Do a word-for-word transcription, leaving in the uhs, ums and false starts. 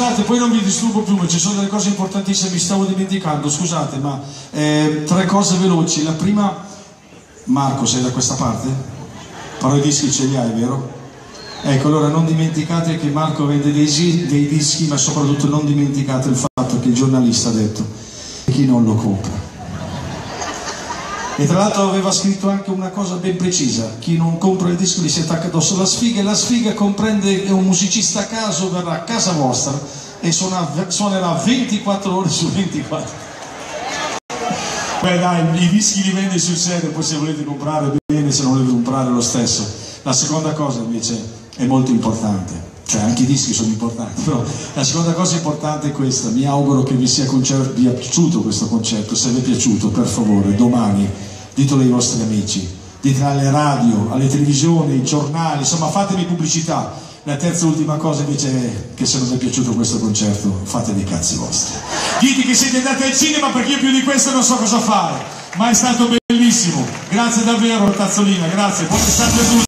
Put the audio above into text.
Scusate, poi non vi disturbo più, ma ci sono delle cose importantissime, mi stavo dimenticando, scusate, ma eh, tre cose veloci. La prima, Marco, sei da questa parte? Però i dischi ce li hai, vero? Ecco, allora non dimenticate che Marco vende dei, dei dischi, ma soprattutto non dimenticate il fatto che il giornalista ha detto chi non lo compra. E tra l'altro aveva scritto anche una cosa ben precisa: chi non compra il disco gli si attacca addosso la sfiga, e la sfiga comprende che un musicista a caso verrà a casa vostra e suonerà ventiquattro ore su ventiquattro. Beh dai, i dischi li vendi sul serio, poi se volete comprare bene, se non volete comprare lo stesso. La seconda cosa invece è molto importante, cioè anche i dischi sono importanti, però la seconda cosa importante è questa: mi auguro che vi sia, vi è piaciuto questo concerto. Se vi è piaciuto, per favore, domani ditelo ai vostri amici, ditelo alle radio, alle televisioni, ai giornali, insomma fatemi pubblicità. La terza e ultima cosa invece è che se non vi è piaciuto questo concerto, fatevi i cazzi vostri. Dite che siete andati al cinema, perché io più di questo non so cosa fare, ma è stato bellissimo. Grazie davvero Tazzolina, grazie, buon estate a tutti.